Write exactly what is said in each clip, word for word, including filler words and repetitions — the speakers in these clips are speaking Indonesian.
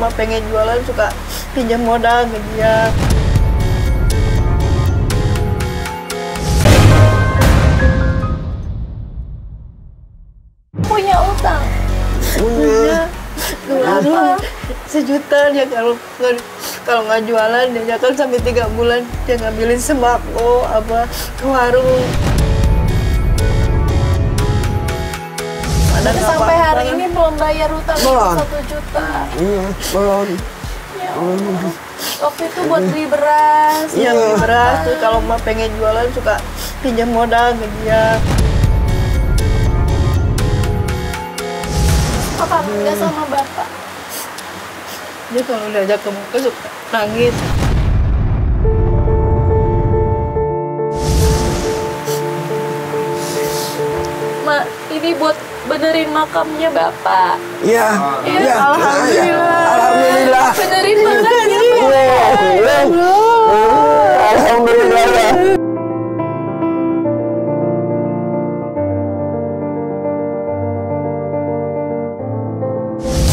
Mama pengen jualan suka pinjam modal ke dia. Punya utang. Punya. Dua sejuta ya kalau kalau nggak jualan dia kan sampai tiga bulan dia ngambilin sembako apa ke warung. Jadi sampai apa, hari apa, ini belum bayar utang satu juta. Iya, belum. Ya, waktu itu buat beli beras. Iya, beli beras. Tuh kalau mah pengen jualan suka pinjam modal ke dia. Papa nggak sama bapak. Dia kalau diajak ke muka suka nangis. Ma, ini buat benerin makamnya bapak. Iya. Iya. Ya. Alhamdulillah. Alhamdulillah. Benerin makamnya bapak. Alhamdulillah.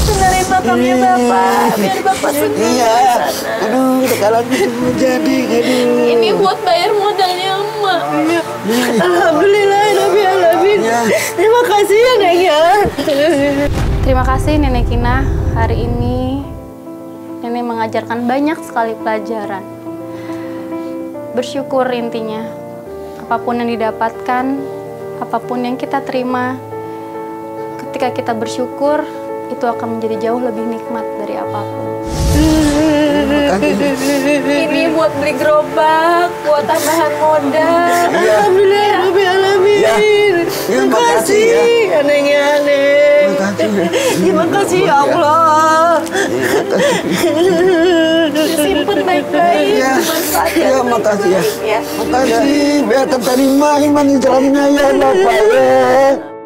Benerin makamnya bapak. Biar bapak senang. Iya. Aduh, kalau gitu jadi. Aduh. Ini buat bayar modalnya emak. Iya. Alhamdulillah. Terima kasih ya, Nek ya. Terima kasih Nenek Kinah. Hari ini Nenek mengajarkan banyak sekali pelajaran. Bersyukur intinya. Apapun yang didapatkan, apapun yang kita terima, ketika kita bersyukur, itu akan menjadi jauh lebih nikmat dari apapun. Ini buat beli gerobak, buat tambahan modal. Alhamdulillah, Rabbil Alamin. Terima kasih, ya. Neneknya, Nek. Terima kasih, ya Allah. Simpen baik-baik. Ya, terima kasih, ya. Terima kasih, biar terima iman Islamnya, ya, Bapak, ya.